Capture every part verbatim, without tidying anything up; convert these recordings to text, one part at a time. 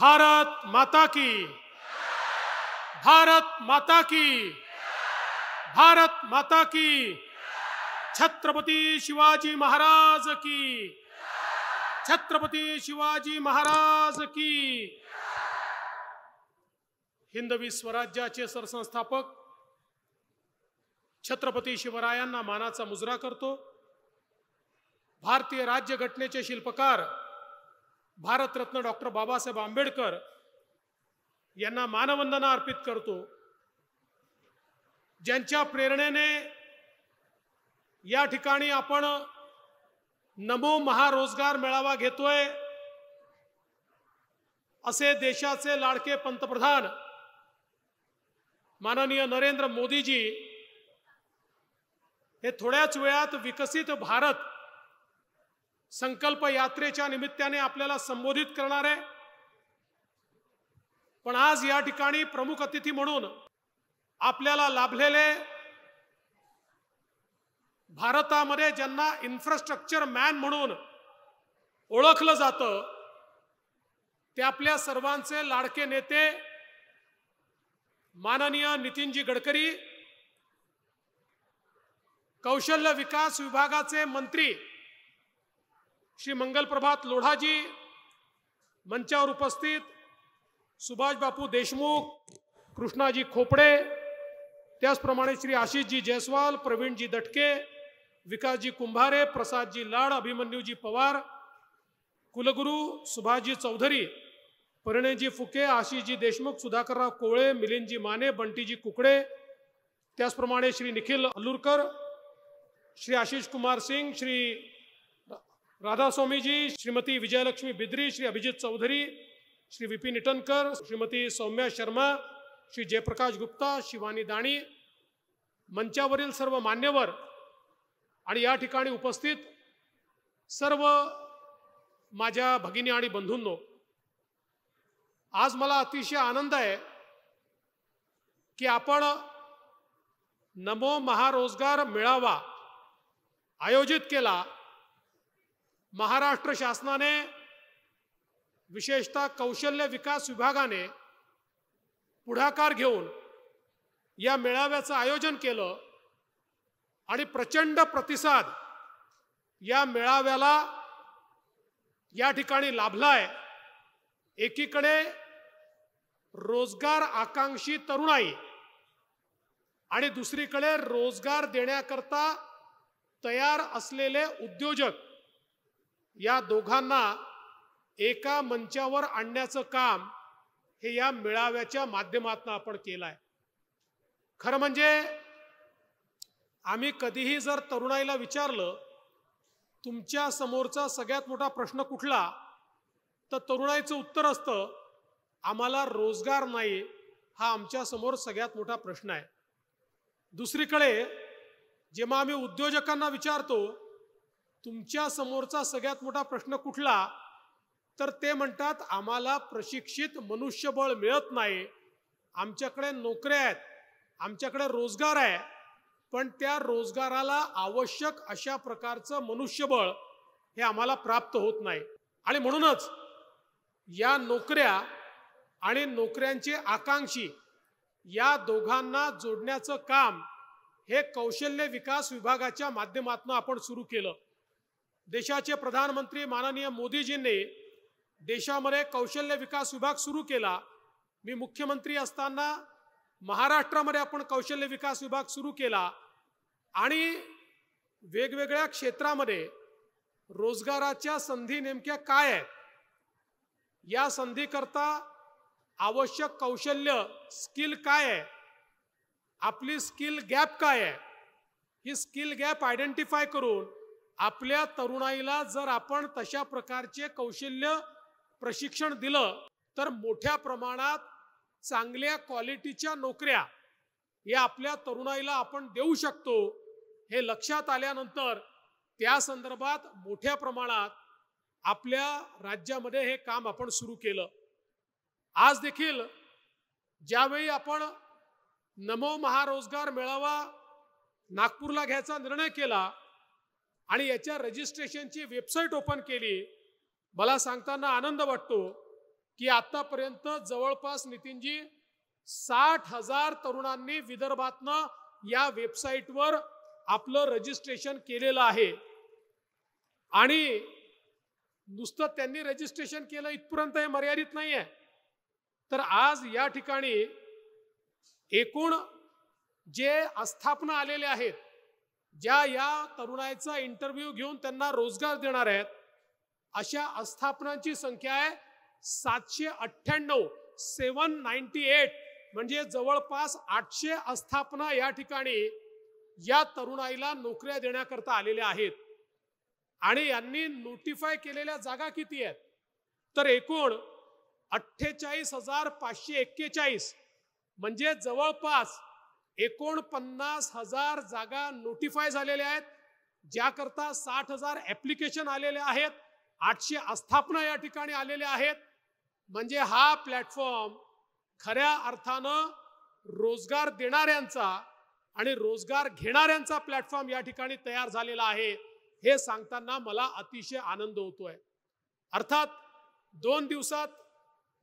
भारत माता की, भारत माता की, भारत माता की, छत्रपति शिवाजी महाराज की, छत्रपति शिवाजी महाराज की। हिंदवी स्वराज्याचे सरसंस्थापक छत्रपती शिवरायांना मानाचा मुजरा करतो। भारतीय राज्यघटनेचे शिल्पकार भारतरत्न डॉक्टर बाबा साहब आंबेडकर यांना मानवंदना अर्पित करतो, ज्यांच्या प्रेरणेने या ठिकाणी आपण नमो महारोजगार मेळावा घेतोय। असे देशाचे लाडके पंतप्रधान माननीय नरेंद्र मोदी जी हे थोड्याच वेळात विकसित भारत संकल्प यात्रेच्या निमित्ताने आपल्याला संबोधित करणार आहे। पण आज या ठिकाणी प्रमुख अतिथी म्हणून आपल्याला लाभलेले भारतामध्ये ज्यांना इन्फ्रास्ट्रक्चर मॅन म्हणून ओळखलं जातं ते आपल्या सर्वांचे लाडके नेते माननीय नितीनजी गडकरी, कौशल्य विकास विभागाचे मंत्री श्री मंगल प्रभात लोढाजी, मंचावर उपस्थित सुभाष बापू देशमुख, कृष्णाजी खोपड़े, त्याचप्रमाणे श्री आशीषजी जयसवाल, प्रवीणजी दटके, विकासजी कुंभारे, प्रसादजी लाड, अभिमन्यूजी पवार, कुलगुरु सुभाषजी चौधरी, परिणयजी फुके, आशीषजी देशमुख, सुधाकरराव कोळे, मिलिंदजी माने, बंटीजी कुकडे, त्याचप्रमाणे श्री निखिल अलुरकर, श्री आशीष कुमार सिंह, श्री राधा स्वामी जी, श्रीमती विजयलक्ष्मी बिद्री, श्री अभिजीत चौधरी, श्री विपिन इटनकर, श्रीमती सौम्या शर्मा, श्री जयप्रकाश गुप्ता, शिवानी दाणी, मंचावरील सर्व मान्यवर आणि या ठिकाणी उपस्थित सर्व माझ्या भगिनी आणि बंधूंनो, आज मला अतिशय आनंद आहे की आपण नमो महारोजगार मेळावा आयोजित केला। महाराष्ट्र शासनाने विशेषतः कौशल्य विकास विभागाने पुढाकार घेऊन या मेळाव्याचं आयोजन केलं आणि प्रचंड प्रतिसाद या मेळाव्याला या ठिकाणी लाभलाय। एकीकडे रोजगार आकांक्षी तरुणाई आणि दुसरीकडे रोजगार देण्याकरता तयार असलेले उद्योजक या दोघांना एका मंचावर आणण्याचं काम हे या मेळाव्याच्या माध्यमातून आपण केलंय। खरं म्हणजे आम्ही कधीही जर तरुणाईला विचारलं तुमच्या समोरचा सगळ्यात मोठा प्रश्न कुठला, तर तरुणाईचं उत्तर असतं आम्हाला रोजगार नाही, हा आमच्या समोर सगळ्यात मोठा प्रश्न आहे। दुसरीकडे जेव्हा आम्ही उद्योजकांना विचारतो तुमच्या समोरचा सगळ्यात मोठा प्रश्न कुठला, तर ते म्हणतात आम्हाला प्रशिक्षित मनुष्यबळ मिळत नाही, आमच्याकडे नोकऱ्या आहेत, आमच्याकडे रोजगार आहे, पण त्या रोजगाराला आवश्यक अशा प्रकारचं मनुष्यबळ हे आम्हाला प्राप्त होत नाही। आणि म्हणूनच या नोकऱ्या आणि नोकऱ्यांचे आकांक्षी या दोघांना जोडण्याचं काम हे कौशल्य विकास विभागाच्या माध्यमातून आपण सुरू केलं। देशाचे प्रधानमंत्री माननीय मोदीजींनी देशामध्ये कौशल्य विकास विभाग सुरू केला। मी मुख्यमंत्री असताना महाराष्ट्रामध्ये आपण कौशल्य विकास विभाग सुरू केला आणि वेगवेगळ्या क्षेत्रामध्ये रोजगाराच्या संधी नेमक्या काय आहेत, या संधीकरता आवश्यक कौशल्य स्किल काय आहे, आपली स्किल गॅप काय आहे, ही स्किल गॅप आयडेंटिफाय करून आपल्या तरुणाईला जर आपण तशा प्रकारचे कौशल्य प्रशिक्षण दिलं तर मोठ्या प्रमाणात चांगल्या क्वालिटीच्या नोकऱ्या या आपल्या तरुणाईला आपण देऊ शकतो। हे लक्षात आल्यानंतर त्या संदर्भात मोठ्या प्रमाणात आपल्या राज्यामध्ये हे काम आपण सुरू केलं। आज देखील ज्यावेळी आपण नमो महारोजगार मेळावा नागपूरला घ्यायचा निर्णय केला आणि याच्या रजिस्ट्रेशनची वेबसाईट ओपन केली, मला सांगताना आनंद वाटतो की आतापर्यंत जवळपास नितीनजी साठ हजार तरुणांनी विदर्भातनं या वेबसाईटवर आपलं रजिस्ट्रेशन केलेलं आहे आणि नुसतं त्यांनी रजिस्ट्रेशन केलं इथपर्यंत हे मर्यादित नाही आहे, तर आज या ठिकाणी एकूण जे आस्थापना आलेले आहेत ज्या या तरुणाचा इंटरव्ह्यू घेऊन त्यांना रोजगार देणार आहेत अशा आस्थापनांची संख्या आहे सातशे अठ्ठ्याण्णव, सेवन नाइंटी एट म्हणजे जवळपास आठशे आस्थापना या ठिकाणी या तरुणाईला नोकऱ्या देण्याकरता आलेल्या आहेत आणि यांनी नोटिफाय केलेल्या जागा किती आहेत तर एकूण अठ्ठेचाळीस हजार पाचशे एक्केचाळीस म्हणजे जवळपास एकोणपन्नास हजार जागा नोटिफाय झालेल्या आहेत ज्याकरता साठ हजार ऍप्लिकेशन आलेले आहेत, आठशे आस्थापना या ठिकाणी आलेल्या आहेत। म्हणजे हा प्लॅटफॉर्म खऱ्या अर्थानं रोजगार देणाऱ्यांचा आणि रोजगार घेणाऱ्यांचा प्लॅटफॉर्म या ठिकाणी तयार झालेला आहे हे सांगताना मला अतिशय आनंद होतोय। अर्थात दोन दिवसात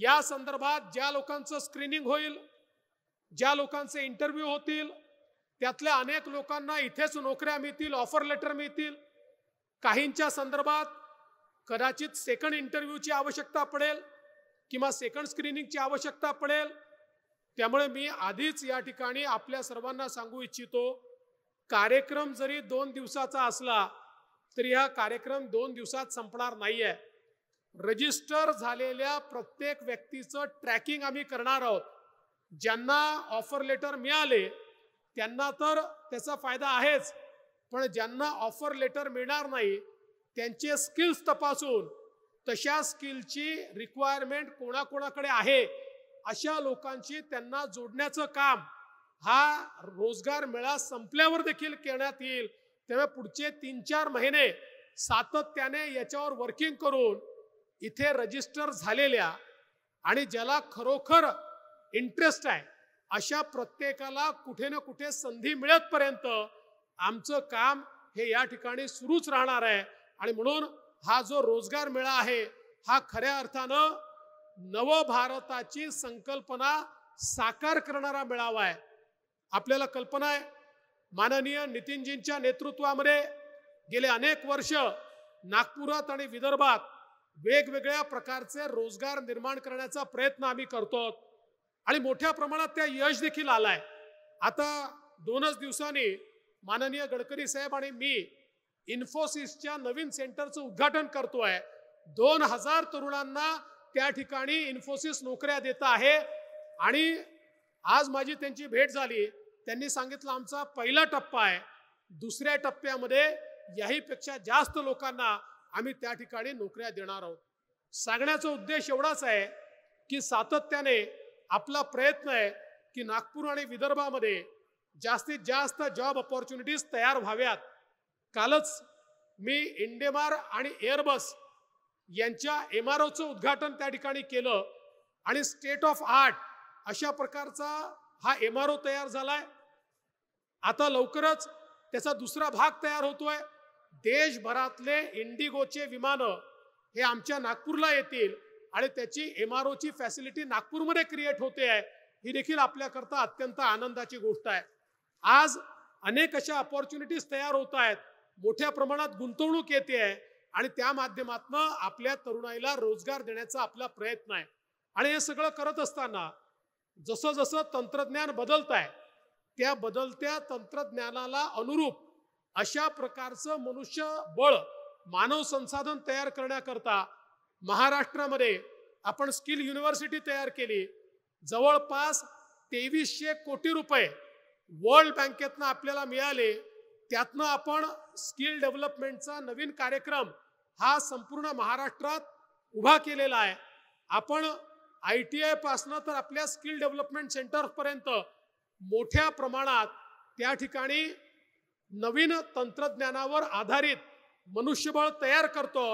या संदर्भात ज्या लोकांचं स्क्रीनिंग होईल, ज्या लोकांचे इंटरव्ह्यू होतील, त्यातल्या अनेक लोकांना इथेच नोकऱ्या मिळतील, ऑफर लेटर मिळतील। काहींच्या संदर्भात कदाचित सेकंड इंटरव्ह्यूची आवश्यकता पडेल किंवा सेकंड स्क्रीनिंगची आवश्यकता पडेल। त्यामुळे मी आधीच या ठिकाणी आपल्या सर्वांना सांगू इच्छितो, कार्यक्रम जरी दोन दिवसाचा असला तरी हा कार्यक्रम दोन दिवसात संपणार नाही आहे। रजिस्टर झालेल्या प्रत्येक व्यक्तीचं ट्रॅकिंग आम्ही करणार आहोत। ज्यांना ऑफर लेटर मिळाले त्यांना तर त्याचा फायदा आहेच, पण ज्यांना ऑफर लेटर मिळणार नाही त्यांचे स्किल्स तपासून तशा स्किलची रिक्वायरमेंट कोणाकोणाकडे आहे अशा लोकांची त्यांना जोडण्याचं काम हा रोजगार मेळा संपल्यावर देखील करण्यात येईल। त्यामुळे पुढचे तीन चार महिने सातत्याने याच्यावर वर्किंग करून इथे रजिस्टर झालेल्या आणि ज्याला खरोखर इंटरेस्ट आहे अशा प्रत्येकाला कुठे ना कुठे संधी मिळतपर्यंत आमचं काम हे या ठिकाणी सुरूच राहणार आहे। आणि म्हणून हा जो रोजगार मेळा आहे हा खऱ्या अर्थानं नव भारताची संकल्पना साकार करणारा मेळावा आहे। आपल्याला कल्पना आहे, माननीय नितीनजींच्या नेतृत्वामध्ये गेले अनेक वर्ष नागपुरात आणि विदर्भात वेगवेगळ्या प्रकारचे रोजगार निर्माण करण्याचा प्रयत्न आम्ही करतो आणि मोठ्या प्रमाणात त्या यश देखील आलाय। आता दोनच दिवसांनी माननीय गडकरी साहेब आणि मी इन्फोसिसच्या नवीन सेंटरचं उद्घाटन करतोय। दोन हजार तरुणांना त्या ठिकाणी इन्फोसिस नोकऱ्या देत आहे आणि आज माझी त्यांची भेट झाली। त्यांनी सांगितलं आमचा पहिला टप्पा आहे, दुसऱ्या टप्प्यामध्ये याहीपेक्षा जास्त लोकांना आम्ही त्या ठिकाणी नोकऱ्या देणार आहोत। सांगण्याचा उद्देश एवढाच आहे की सातत्याने आपला प्रयत्न आहे की नागपूर आणि विदर्भामध्ये जास्तीत जास्त जॉब अपॉर्च्युनिटीज तयार व्हाव्यात। कालच मी इंडेमार आणि एअरबस यांच्या एमआरओचं उद्घाटन त्या ठिकाणी केलं आणि स्टेट ऑफ आर्ट अशा प्रकारचा हा एमआरओ तयार झालाय। आता लवकरच त्याचा दुसरा भाग तयार होतोय। देशभरातले इंडिगोचे विमानं हे आमच्या नागपूरला येतील आणि त्याची एमआरओची फॅसिलिटी नागपूरमध्ये क्रिएट होते आहे, ही देखील आपल्याकरता अत्यंत आनंदाची गोष्ट आहे। आज अनेक अशा अपॉर्च्युनिटीज तयार होत आहेत, मोठ्या प्रमाणात गुंतवणूक येते आहे आणि त्या माध्यमातून आपल्या तरुणाईला रोजगार देण्याचा आपला प्रयत्न आहे। आणि हे सगळं करत असताना जसं जसं तंत्रज्ञान बदलत आहे त्या बदलत्या तंत्रज्ञानाला अनुरूप अशा प्रकारचं मनुष्यबळ, मानव संसाधन तयार करण्याकरता महाराष्ट्रामध्ये आपण स्किल युनिव्हर्सिटी तयार केली। जवळपास तेवीसशे कोटी रुपये वर्ल्ड बँकेतनं आपल्याला मिळाले, त्यातनं आपण स्किल डेव्हलपमेंटचा नवीन कार्यक्रम हा संपूर्ण महाराष्ट्रात उभा केलेला आहे। आपण आयटीआय पासनं तर आपल्या स्किल डेव्हलपमेंट सेंटरपर्यंत मोठ्या प्रमाणात त्या ठिकाणी नवीन तंत्रज्ञानावर आधारित मनुष्यबळ तयार करतो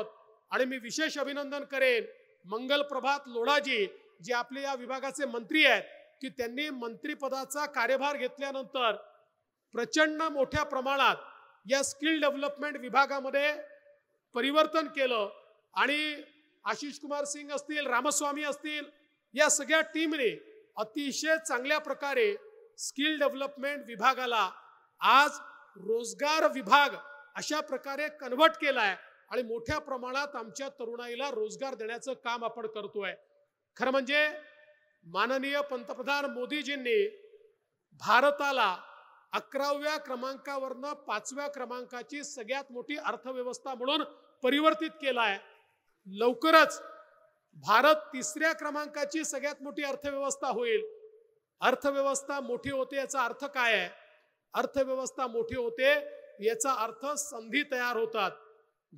आणि मी विशेष अभिनंदन करेन मंगल प्रभात लोढाजी जे आपले या विभागाचे मंत्री आहेत की त्यांनी मंत्रिपदाचा कार्यभार घेतल्यानंतर प्रचंड मोठ्या प्रमाणात या स्किल डेव्हलपमेंट विभागामध्ये परिवर्तन केलं आणि आशीष कुमार सिंह असतील, रामस्वामी असतील, या सगळ्या टीमने अतिशय चांगल्या प्रकारे स्किल डेव्हलपमेंट विभागाला आज रोजगार विभाग अशा प्रकारे कन्वर्ट केलाय आणि मोठ्या प्रमाणात आमच्या तरुणाईला रोजगार देण्याचं काम आपण करतोय। खरं म्हणजे माननीय पंतप्रधान मोदीजींनी भारताला अकराव्या क्रमांकावरनं पाचव्या क्रमांकाची सगळ्यात मोठी अर्थव्यवस्था म्हणून परिवर्तित केलाय। लवकरच भारत तिसऱ्या क्रमांकाची सगळ्यात मोठी अर्थव्यवस्था होईल। अर्थव्यवस्था मोठी होते याचा अर्थ काय आहे? अर्थव्यवस्था मोठी होते याचा अर्थ संधी तयार होतात।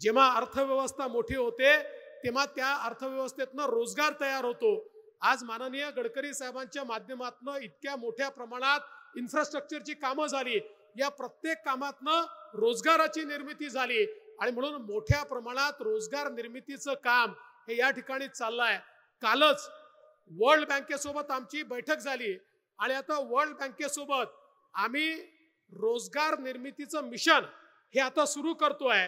जेव्हा अर्थव्यवस्था मोठी होते तेव्हा त्या अर्थव्यवस्थेतनं रोजगार तयार होतो। आज माननीय गडकरी साहेबांच्या माध्यमातून इतक्या मोठ्या प्रमाणात इन्फ्रास्ट्रक्चरची कामं झाली, या प्रत्येक कामातनं रोजगाराची निर्मिती झाली आणि म्हणून मोठ्या प्रमाणात रोजगार निर्मितीचं काम हे या ठिकाणी चाललंय। कालच वर्ल्ड बँकेसोबत आमची बैठक झाली आणि आता वर्ल्ड बँकेसोबत आम्ही रोजगार निर्मितीचं मिशन हे आता सुरू करतोय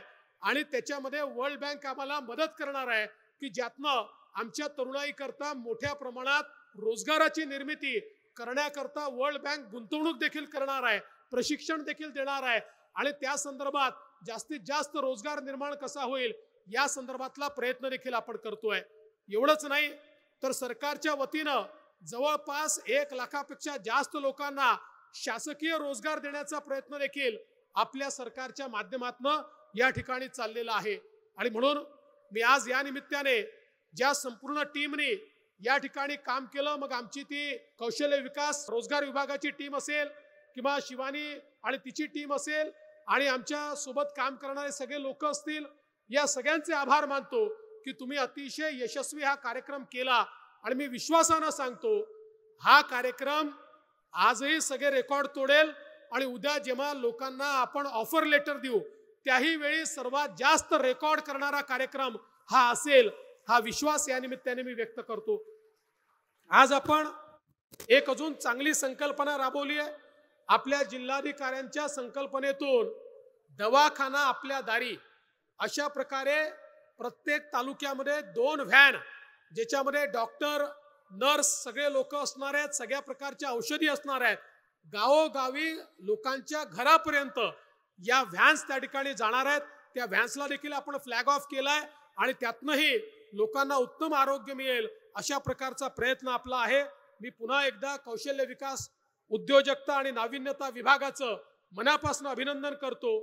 आणि त्याच्यामध्ये वर्ल्ड बँक आम्हाला मदत करणार आहे की ज्यातनं आमच्या तरुणाईकरता मोठ्या प्रमाणात रोजगाराची निर्मिती करण्याकरता वर्ल्ड बँक गुंतवणूक देखील करणार आहे, प्रशिक्षण देखील देणार आहे आणि त्या संदर्भात जास्तीत जास्त रोजगार निर्माण कसा होईल या संदर्भातला प्रयत्न देखील आपण करतोय। एवढंच नाही तर सरकारच्या वतीनं जवळपास एक लाखापेक्षा जास्त लोकांना शासकीय रोजगार देण्याचा प्रयत्न देखील आपल्या सरकारच्या माध्यमातून या ठिकाणी चाललेला आहे आणि म्हणून मी आज या निमित्ताने ज्या संपूर्ण टीमने या ठिकाणी काम केलं, मग आमची ती कौशल्य विकास रोजगार विभागाची टीम असेल किंवा शिवानी आणि तिची टीम असेल आणि आमच्या सोबत काम करणारे सगळे लोक असतील, या सगळ्यांचे आभार मानतो की तुम्ही अतिशय यशस्वी हा कार्यक्रम केला आणि मी विश्वासानं सांगतो हा कार्यक्रम आजही सगळे रेकॉर्ड तोडेल आणि उद्या जेव्हा लोकांना आपण ऑफर लेटर देऊ त्याही वेळी सर्वात जास्त रेकॉर्ड करणारा कार्यक्रम हा असेल, हा विश्वास या निमित्ताने मी व्यक्त करतो। आज आपण एक अजून चांगली संकल्पना राबवली आहे। आपल्या जिल्हाधिकाऱ्यांच्या संकल्पनेतून दवाखाना आपल्या दारी अशा प्रकारे प्रत्येक तालुक्यामध्ये दोन व्हॅन ज्याच्यामध्ये डॉक्टर, नर्स सगळे लोक असणार आहेत, सगळ्या प्रकारच्या औषधी असणार आहेत, गावोगावी लोकांच्या घरापर्यंत या व्हॅन्स त्या ठिकाणी जाणार आहेत। त्या व्हॅन्सला देखील आपण फ्लॅग ऑफ केलाय आणि त्यातनंही लोकांना उत्तम आरोग्य मिळेल अशा प्रकारचा प्रयत्न आपला आहे। मी पुन्हा एकदा कौशल्य विकास उद्योजकता आणि नाविन्यता विभागाचं मनापासून अभिनंदन करतो।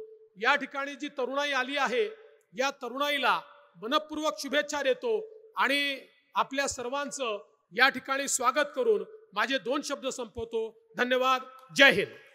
या ठिकाणी जी तरुणाई आली आहे या तरुणाईला मनपूर्वक शुभेच्छा देतो आणि आपल्या सर्वांचं या ठिकाणी स्वागत करून माझे दोन शब्द संपवतो। धन्यवाद। जय हिंद।